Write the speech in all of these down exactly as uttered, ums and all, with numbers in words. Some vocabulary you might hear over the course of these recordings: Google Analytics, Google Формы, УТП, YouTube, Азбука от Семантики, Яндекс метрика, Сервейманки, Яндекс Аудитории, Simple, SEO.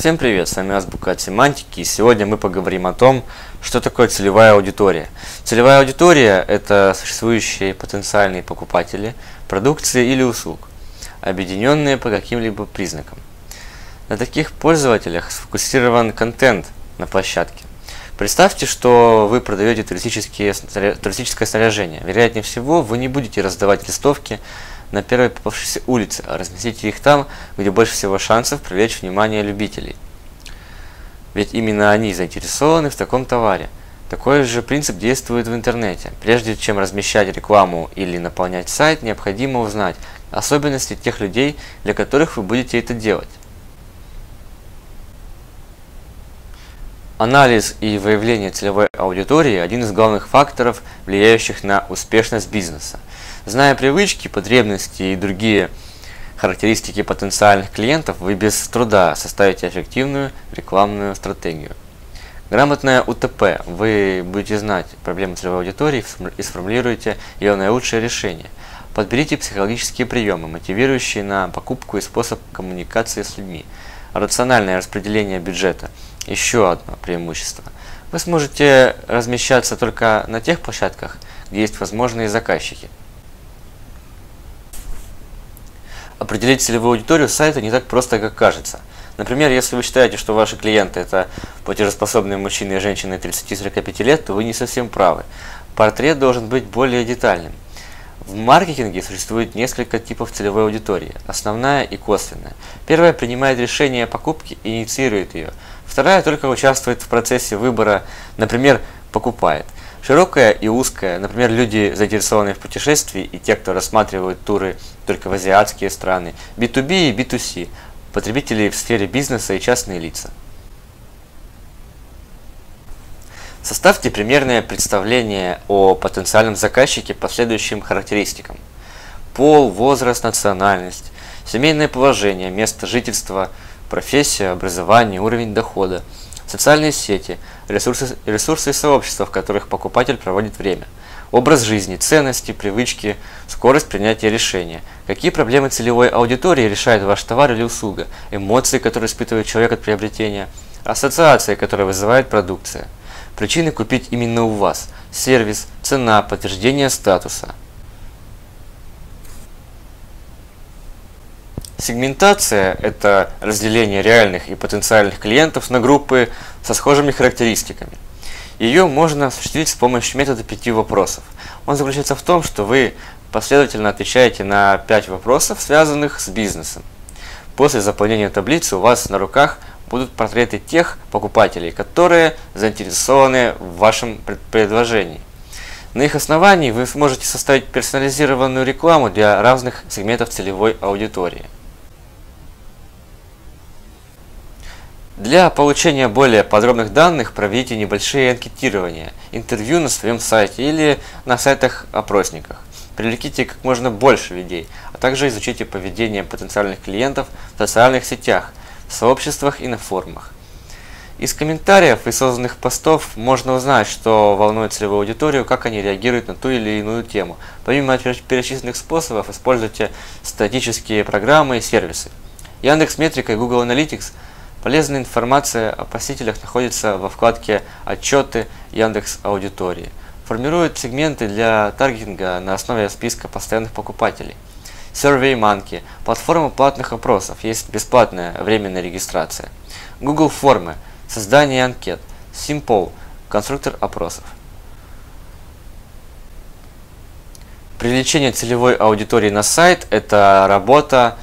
Всем привет, с вами Азбука от Семантики, и сегодня мы поговорим о том, что такое целевая аудитория. Целевая аудитория – это существующие потенциальные покупатели продукции или услуг, объединенные по каким-либо признакам. На таких пользователях сфокусирован контент на площадке. Представьте, что вы продаете туристическое снаряжение. Вероятнее всего, вы не будете раздавать листовки на первой попавшейся улице, а разместите их там, где больше всего шансов привлечь внимание любителей. Ведь именно они заинтересованы в таком товаре. Такой же принцип действует в интернете. Прежде чем размещать рекламу или наполнять сайт, необходимо узнать особенности тех людей, для которых вы будете это делать. Анализ и выявление целевой аудитории – один из главных факторов, влияющих на успешность бизнеса. Зная привычки, потребности и другие характеристики потенциальных клиентов, вы без труда составите эффективную рекламную стратегию. Грамотное УТП – вы будете знать проблемы целевой аудитории и сформулируете ее наилучшее решение. Подберите психологические приемы, мотивирующие на покупку и способ коммуникации с людьми. Рациональное распределение бюджета – еще одно преимущество. Вы сможете размещаться только на тех площадках, где есть возможные заказчики. Определить целевую аудиторию сайта не так просто, как кажется. Например, если вы считаете, что ваши клиенты – это платежеспособные мужчины и женщины тридцати-сорока пяти лет, то вы не совсем правы. Портрет должен быть более детальным. В маркетинге существует несколько типов целевой аудитории – основная и косвенная. Первая принимает решение о покупке и инициирует ее. Вторая только участвует в процессе выбора, например, покупает. Широкая и узкая, например, люди, заинтересованные в путешествии и те, кто рассматривают туры только в азиатские страны, би ту би и би ту си, потребители в сфере бизнеса и частные лица. Составьте примерное представление о потенциальном заказчике по следующим характеристикам. Пол, возраст, национальность, семейное положение, место жительства, профессия, образование, уровень дохода, социальные сети, ресурсы, ресурсы и сообщества, в которых покупатель проводит время, образ жизни, ценности, привычки, скорость принятия решения, какие проблемы целевой аудитории решает ваш товар или услуга, эмоции, которые испытывает человек от приобретения, ассоциации, которые вызывает продукция. Причины купить именно у вас. Сервис, цена, подтверждение статуса. Сегментация – это разделение реальных и потенциальных клиентов на группы со схожими характеристиками. Ее можно осуществить с помощью метода пяти вопросов. Он заключается в том, что вы последовательно отвечаете на пять вопросов, связанных с бизнесом. После заполнения таблицы у вас на руках будут портреты тех покупателей, которые заинтересованы в вашем предложении. На их основании вы сможете составить персонализированную рекламу для разных сегментов целевой аудитории. Для получения более подробных данных проведите небольшие анкетирования, интервью на своем сайте или на сайтах-опросниках. Привлеките как можно больше людей, а также изучите поведение потенциальных клиентов в социальных сетях, в сообществах и на форумах. Из комментариев и созданных постов можно узнать, что волнует целевую аудиторию, как они реагируют на ту или иную тему. Помимо перечисленных способов, используйте статические программы и сервисы. Яндекс метрика и Google Analytics. Полезная информация о посетителях находится во вкладке «Отчеты Яндекс Аудитории». Формирует сегменты для таргетинга на основе списка постоянных покупателей. Сервейманки – платформа платных опросов, есть бесплатная временная регистрация. Google Формы. Создание анкет. Simple – конструктор опросов. Привлечение целевой аудитории на сайт – это работа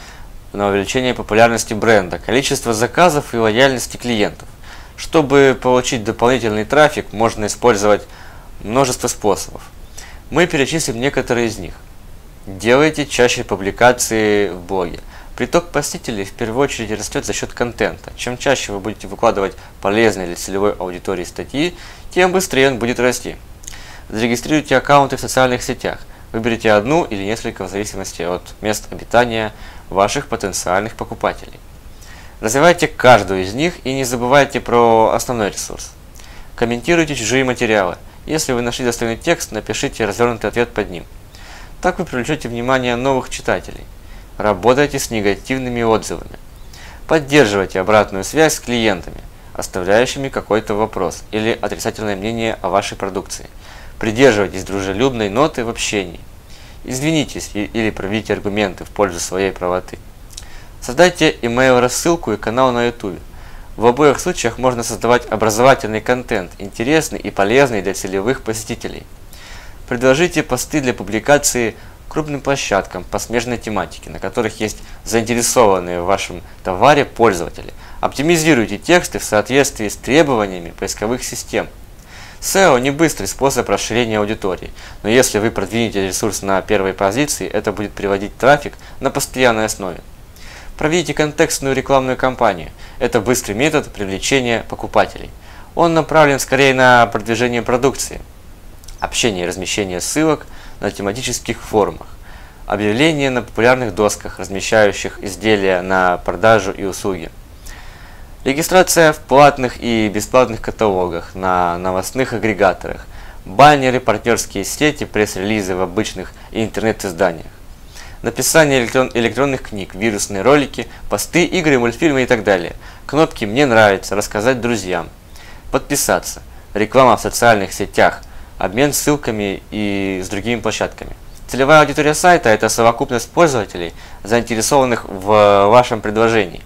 на увеличение популярности бренда, количество заказов и лояльности клиентов. Чтобы получить дополнительный трафик, можно использовать множество способов. Мы перечислим некоторые из них. Делайте чаще публикации в блоге. Приток посетителей в первую очередь растет за счет контента. Чем чаще вы будете выкладывать полезные для целевой аудитории статьи, тем быстрее он будет расти. Зарегистрируйте аккаунты в социальных сетях. Выберите одну или несколько в зависимости от мест обитания ваших потенциальных покупателей. Развивайте каждую из них и не забывайте про основной ресурс. Комментируйте чужие материалы. Если вы нашли достойный текст, напишите развернутый ответ под ним. Так вы привлечете внимание новых читателей. Работайте с негативными отзывами. Поддерживайте обратную связь с клиентами, оставляющими какой-то вопрос или отрицательное мнение о вашей продукции. Придерживайтесь дружелюбной ноты в общении. Извинитесь или приведите аргументы в пользу своей правоты. Создайте email-рассылку и канал на YouTube. В обоих случаях можно создавать образовательный контент, интересный и полезный для целевых посетителей. Предложите посты для публикации крупным площадкам по смежной тематике, на которых есть заинтересованные в вашем товаре пользователи. Оптимизируйте тексты в соответствии с требованиями поисковых систем. сео не быстрый способ расширения аудитории, но если вы продвинете ресурс на первой позиции, это будет приводить трафик на постоянной основе. Проведите контекстную рекламную кампанию. Это быстрый метод привлечения покупателей. Он направлен скорее на продвижение продукции, общение и размещение ссылок на тематических форумах, объявления на популярных досках, размещающих изделия на продажу и услуги, регистрация в платных и бесплатных каталогах, на новостных агрегаторах, баннеры, партнерские сети, пресс-релизы в обычных интернет-изданиях, написание электрон- электронных книг, вирусные ролики, посты, игры, мультфильмы и так далее, кнопки «Мне нравится», «Рассказать друзьям», «Подписаться», реклама в социальных сетях, обмен ссылками и с другими площадками. Целевая аудитория сайта – это совокупность пользователей, заинтересованных в вашем предложении.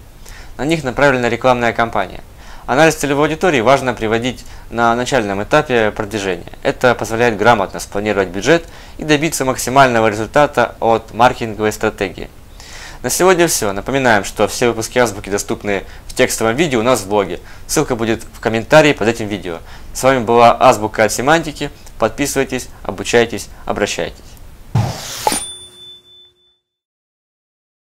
На них направлена рекламная кампания. Анализ целевой аудитории важно приводить на начальном этапе продвижения. Это позволяет грамотно спланировать бюджет и добиться максимального результата от маркетинговой стратегии. На сегодня все. Напоминаем, что все выпуски Азбуки доступны в текстовом виде у нас в блоге. Ссылка будет в комментарии под этим видео. С вами была Азбука от Семантики. Подписывайтесь, обучайтесь, обращайтесь.